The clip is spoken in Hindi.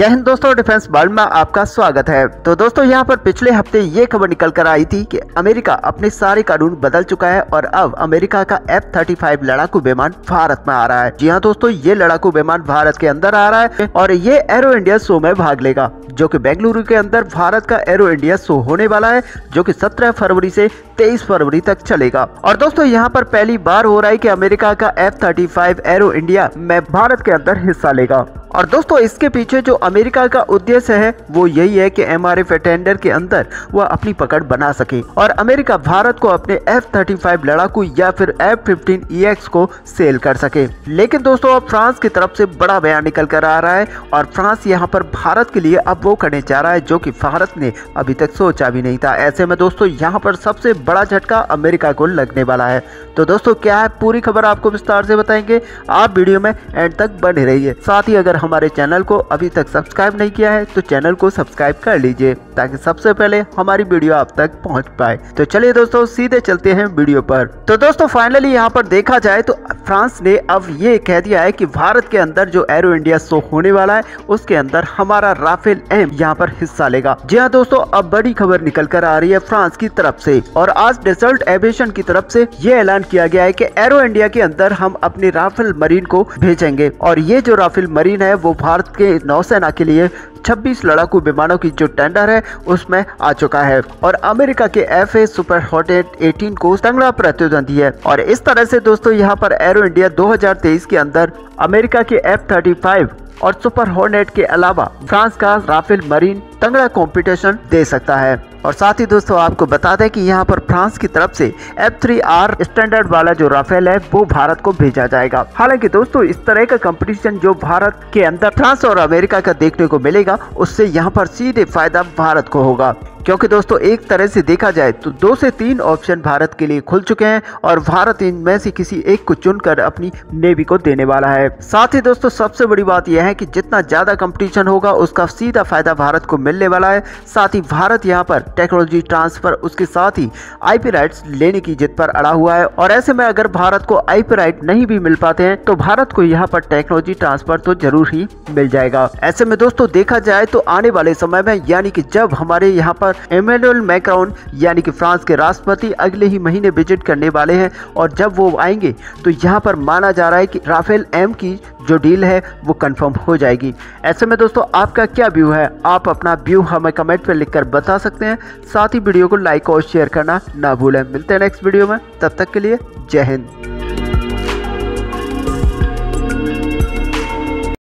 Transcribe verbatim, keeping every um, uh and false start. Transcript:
जय हिंद दोस्तों, डिफेंस वर्ल्ड में आपका स्वागत है। तो दोस्तों यहाँ पर पिछले हफ्ते ये खबर निकल कर आई थी कि अमेरिका अपने सारे कानून बदल चुका है और अब अमेरिका का एफ थर्टी फाइव लड़ाकू विमान भारत में आ रहा है। जी हाँ दोस्तों, ये लड़ाकू विमान भारत के अंदर आ रहा है और ये एरो इंडिया शो में भाग लेगा, जो कि बेंगलुरु के अंदर भारत का एरो इंडिया शो होने वाला है, जो कि सत्रह फरवरी से तेईस फरवरी तक चलेगा। और दोस्तों यहाँ पर पहली बार हो रहा है कि अमेरिका का F thirty five aero India में भारत के अंदर हिस्सा लेगा। और दोस्तों इसके पीछे जो अमेरिका का उद्देश्य है वो यही है कि एमआरएफए टेंडर के अंदर वह अपनी पकड़ बना सके और अमेरिका भारत को अपने एफ थर्टी फाइव लड़ाकू या फिर एफ फिफ्टीन ई एक्स को सेल कर सके। लेकिन दोस्तों अब फ्रांस की तरफ से बड़ा बयान निकल कर आ रहा है और फ्रांस यहाँ पर भारत के लिए अब वो करने जा रहा है जो कि भारत ने अभी तक सोचा भी नहीं था। ऐसे में दोस्तों यहाँ पर सबसे बड़ा झटका अमेरिका को लगने वाला है। तो दोस्तों क्या है पूरी खबर आपको विस्तार से बताएंगे, आप वीडियो में एंड तक बने रहिए। साथ ही अगर हमारे चैनल को अभी तक सब्सक्राइब नहीं किया है तो चैनल को सब्सक्राइब कर लीजिए ताकि सबसे पहले हमारी वीडियो आप तक पहुंच पाए। तो चलिए दोस्तों सीधे चलते हैं वीडियो पर। तो दोस्तों फाइनली यहाँ पर देखा जाए तो फ्रांस ने अब ये कह दिया है कि भारत के अंदर जो एरो इंडिया शो होने वाला है उसके अंदर हमारा राफेल एम यहाँ पर हिस्सा लेगा। जी हाँ दोस्तों, अब बड़ी खबर निकल कर आ रही है फ्रांस की तरफ से और आज डसॉल्ट एविएशन की तरफ से ये ऐलान किया गया है कि एरो इंडिया के अंदर हम अपने राफेल मरीन को भेजेंगे और ये जो राफेल मरीन है वो भारत के नौसेना के लिए छब्बीस लड़ाकू विमानों की जो टेंडर है उसमें आ चुका है और अमेरिका के एफए सुपर हॉर्नेट अठारह को तगड़ा प्रतिद्वंदी है। और इस तरह से दोस्तों यहाँ पर एरो इंडिया दो हज़ार तेईस के अंदर अमेरिका के एफ थर्टी फाइव और सुपर हॉर्नेट के अलावा फ्रांस का राफेल मरीन तगड़ा कंपटीशन दे सकता है। और साथ ही दोस्तों आपको बता दें कि यहाँ पर फ्रांस की तरफ से एफ थ्री आर स्टैंडर्ड वाला जो राफेल है वो भारत को भेजा जाएगा। हालांकि दोस्तों इस तरह का कंपटीशन जो भारत के अंदर फ्रांस और अमेरिका का देखने को मिलेगा उससे यहाँ पर सीधे फायदा भारत को होगा, क्योंकि दोस्तों एक तरह से देखा जाए तो दो से तीन ऑप्शन भारत के लिए खुल चुके हैं और भारत इनमें से किसी एक को चुनकर अपनी नेवी को देने वाला है। साथ ही दोस्तों सबसे बड़ी बात यह है कि जितना ज्यादा कंपटीशन होगा उसका सीधा फायदा भारत को मिलने वाला है। साथ ही भारत यहाँ पर टेक्नोलॉजी ट्रांसफर उसके साथ ही आईपी राइट्स लेने की जिद पर अड़ा हुआ है और ऐसे में अगर भारत को आईपी राइट नहीं भी मिल पाते हैं तो भारत को यहाँ पर टेक्नोलॉजी ट्रांसफर तो जरूर ही मिल जाएगा। ऐसे में दोस्तों देखा जाए तो आने वाले समय में यानी कि जब हमारे यहाँ पर एमेनुएल मैक्रॉन यानी कि फ्रांस के राष्ट्रपति अगले ही महीने विजिट करने वाले हैं और जब वो आएंगे तो यहाँ पर माना जा रहा है कि राफेल एम की जो डील है वो कंफर्म हो जाएगी। ऐसे में दोस्तों आपका क्या व्यू है, आप अपना व्यू हमें कमेंट पर लिखकर बता सकते हैं। साथ ही वीडियो को लाइक और शेयर करना ना भूलें। मिलते हैं नेक्स्ट वीडियो में, तब तक के लिए जय हिंद।